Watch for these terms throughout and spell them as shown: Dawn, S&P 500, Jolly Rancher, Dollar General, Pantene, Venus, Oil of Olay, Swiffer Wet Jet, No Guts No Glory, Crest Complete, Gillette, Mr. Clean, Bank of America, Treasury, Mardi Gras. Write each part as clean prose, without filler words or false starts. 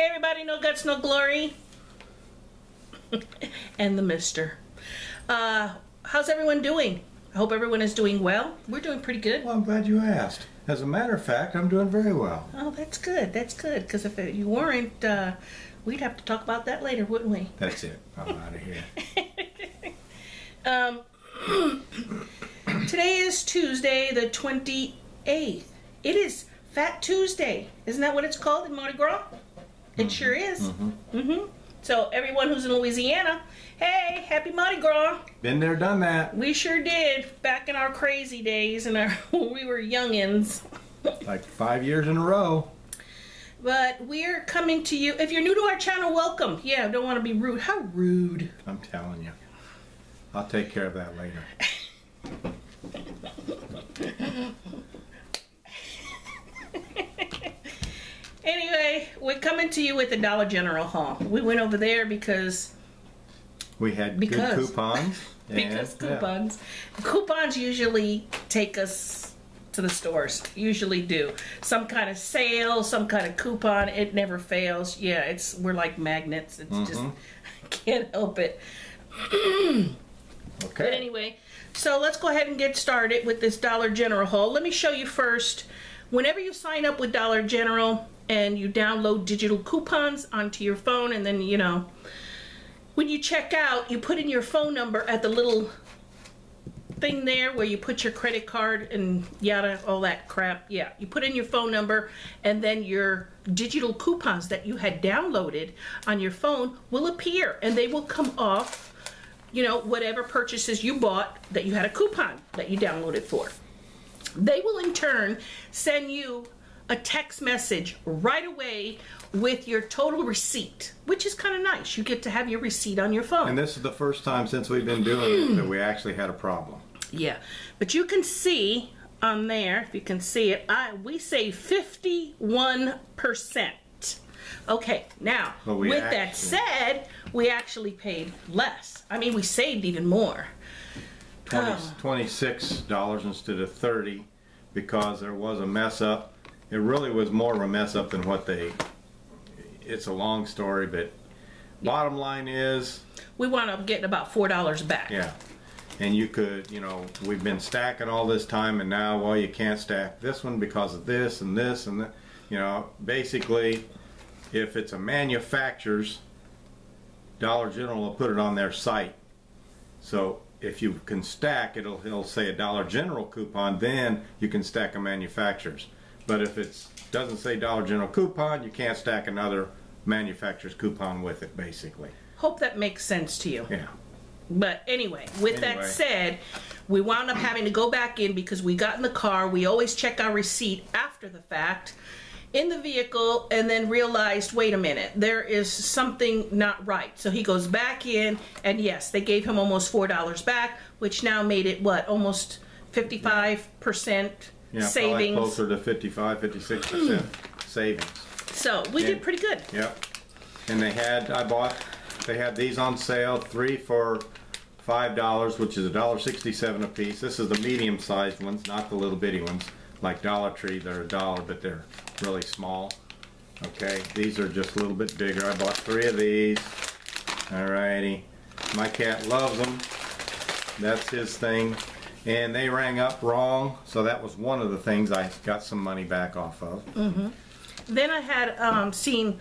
Hey everybody, No Guts No Glory and the mister. How's everyone doing? I hope everyone is doing well. We're doing pretty good. Well, I'm glad you asked. As a matter of fact, I'm doing very well. Oh, that's good. That's good, because if you weren't, we'd have to talk about that later, wouldn't we? That's it. I'm out of here. Today is Tuesday, the 28th. It is Fat Tuesday. Isn't that what it's called in Mardi Gras? It sure is. So everyone who's in Louisiana, hey, happy Mardi Gras. Been there, done that. We sure did, back in our crazy days and when we were youngins. Like 5 years in a row. But we're coming to you. If you're new to our channel, welcome. Yeah, I don't want to be rude. How rude. I'm telling you. I'll take care of that later. Anyway, we're coming to you with the Dollar General haul. We went over there because we had good coupons. Because coupons. Yeah. Coupons usually take us to the stores. Usually do. Some kind of sale, some kind of coupon. It never fails. Yeah, we're like magnets. It's just, I can't help it. Okay. But anyway, so let's go ahead and get started with this Dollar General haul. Let me show you first. Whenever you sign up with Dollar General and you download digital coupons onto your phone, and then, you know, when you check out, you put in your phone number at the little thing there where you put your credit card and yada, all that crap. Yeah, you put in your phone number, and then your digital coupons that you had downloaded on your phone will appear, and they will come off, you know, whatever purchases you bought that you had a coupon that you downloaded for. They will in turn send you a text message right away with your total receipt, which is kind of nice. You get to have your receipt on your phone. And this is the first time since we've been doing it that we actually had a problem. Yeah, but you can see on there, if you can see it, we say 51%. Okay, now, with that said, we actually paid less. I mean, we saved even more. $26 instead of $30, because there was a mess up. It really was more of a mess up than what they, it's a long story, but bottom line is, we wound up getting about $4 back. Yeah, and you could, you know, we've been stacking all this time, and now, well, you can't stack this one because of this and this and that. You know, basically, if it's a manufacturer's, Dollar General will put it on their site. So if you can stack, it'll say a Dollar General coupon, then you can stack a manufacturer's. But if it doesn't say Dollar General coupon, you can't stack another manufacturer's coupon with it, basically. Hope that makes sense to you. Yeah. But anyway, that said, we wound up having to go back in because we got in the car. We always check our receipt after the fact in the vehicle, and then realized, wait a minute, there is something not right. So he goes back in, and yes, they gave him almost $4 back, which now made it, what, almost 55% savings. Closer to 55, 56% savings. So we did pretty good. Yep. And they had, they had these on sale, 3 for $5, which is $1.67 a piece. This is the medium-sized ones, not the little bitty ones. Like Dollar Tree, they're $1, but they're really small. Okay, these are just a little bit bigger. I bought 3 of these. Alrighty. My cat loves them. That's his thing. And they rang up wrong, so that was one of the things I got some money back off of. Then I had seen,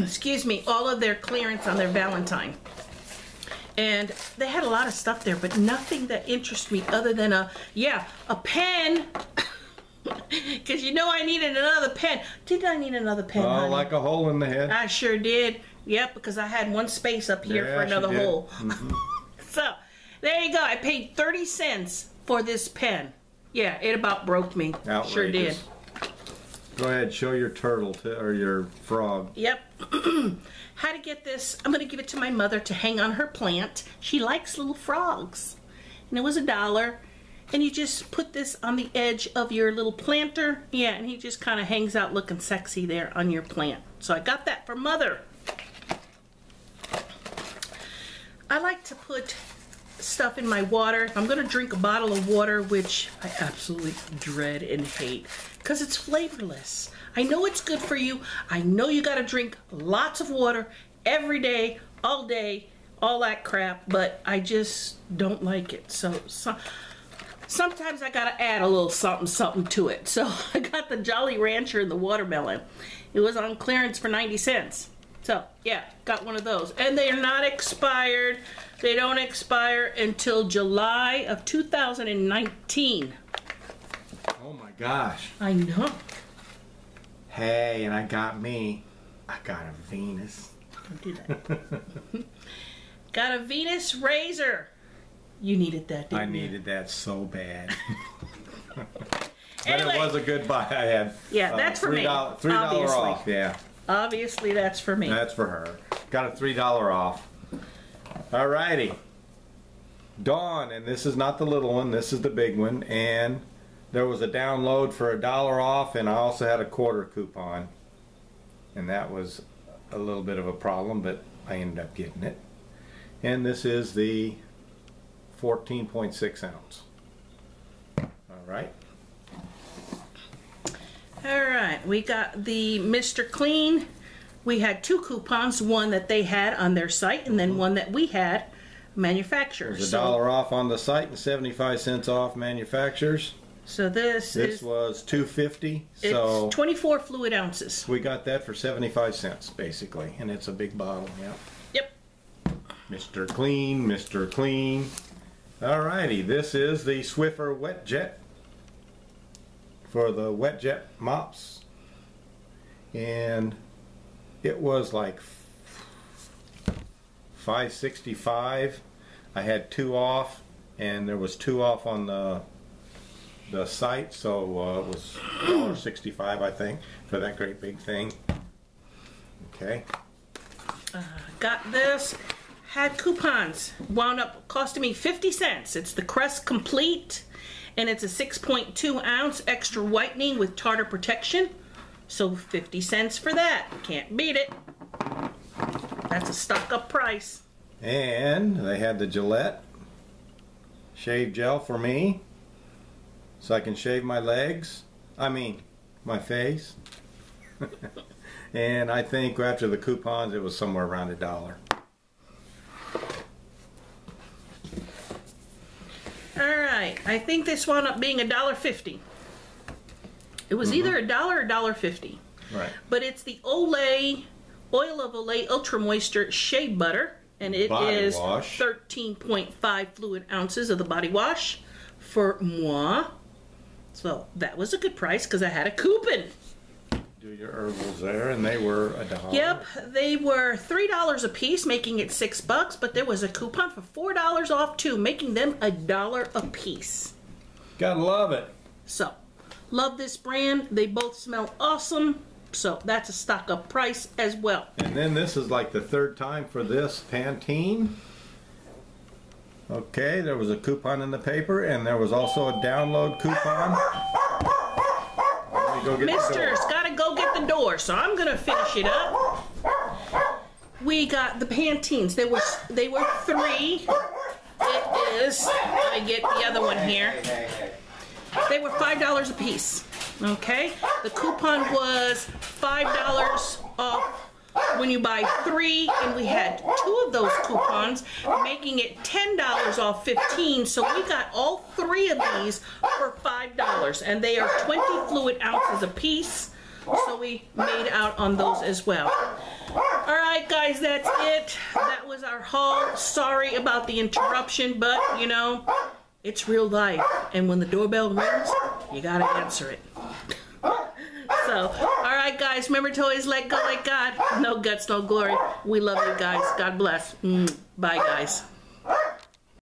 excuse me, all of their clearance on their Valentine. And they had a lot of stuff there, but nothing that interests me other than a pen. Because you know I needed another pen. Did I need another pen? Oh, honey? Like a hole in the head. I sure did. Yep, because I had one space up here for another hole. So, there you go. I paid 30 cents for this pen. Yeah, it about broke me. Outrageous. Sure did. Go ahead, show your turtle, or your frog. Yep. How to get this, I'm going to give it to my mother to hang on her plant. She likes little frogs. And it was $1. And you just put this on the edge of your little planter. Yeah, and he just kind of hangs out looking sexy there on your plant. So I got that for mother. I like to put stuff in my water. If I'm gonna drink a bottle of water, which I absolutely dread and hate because it's flavorless. I know it's good for you. I know you gotta drink lots of water every day, all day, all that crap, but I just don't like it. So sometimes I gotta add a little something, something to it. So I got the Jolly Rancher and the watermelon. It was on clearance for 90 cents. So yeah, got one of those. And they are not expired. They don't expire until July of 2019. Oh my gosh. I know. Hey, and I got a Venus. Don't do that. Got a Venus razor. You needed that, didn't you? I needed that so bad. But anyway, it was a good buy. I had that's for me. $3 off, yeah. Obviously that's for me. That's for her. Got a $3 off. Alrighty. Dawn, and this is not the little one, this is the big one, and there was a download for $1 off, and I also had a quarter coupon. And that was a little bit of a problem, but I ended up getting it. And this is the 14.6 ounce. Alright. Alright, we got the Mr. Clean. We had two coupons, one that they had on their site and then one that we had manufacturers. There's $1 off on the site and 75 cents off manufacturers. So this was $2.50. So 24 fluid ounces. We got that for 75 cents basically, and it's a big bottle, yeah. Yep. Mr. Clean, Mr. Clean. Alrighty, this is the Swiffer Wet Jet for the wet jet mops, and it was like $5.65. I had two off, and there was two off on the site, so it was $1.65, I think, for that great big thing. Okay. Got this. Had coupons. Wound up costing me 50 cents. It's the Crest Complete, and it's a 6.2 ounce extra whitening with tartar protection. So 50 cents for that. Can't beat it. That's a stock up price. And they had the Gillette shave gel for me, so I can shave my legs. I mean, my face. And I think after the coupons, it was somewhere around $1. All right. I think this wound up being $1.50. It was either $1 or $1.50. Right. But it's the Olay, Oil of Olay Ultra Moisture Shea Butter, and it is 13.5 fluid ounces of the body wash for moi. So that was a good price because I had a coupon. Do your herbals there, and they were $1. Yep, they were $3 a piece, making it $6. But there was a coupon for $4 off too, making them $1 a piece. Gotta love it. So. Love this brand. They both smell awesome. So that's a stock up price as well. And then this is like the third time for this Pantene. Okay, there was a coupon in the paper, and there was also a download coupon. Go get Mister's got to go get the door, so I'm going to finish it up. We got the Pantenes. They were three. It is, let me get the other one here. They were $5 a piece, okay? The coupon was $5 off when you buy three, and we had two of those coupons, making it $10 off 15, so we got all three of these for $5, and they are 20 fluid ounces a piece, so we made out on those as well. All right, guys, that's it. That was our haul. Sorry about the interruption, but, you know, it's real life, and when the doorbell rings, you gotta answer it. So, alright guys, remember to always let go like God. No guts, no glory. We love you guys. God bless. Bye, guys.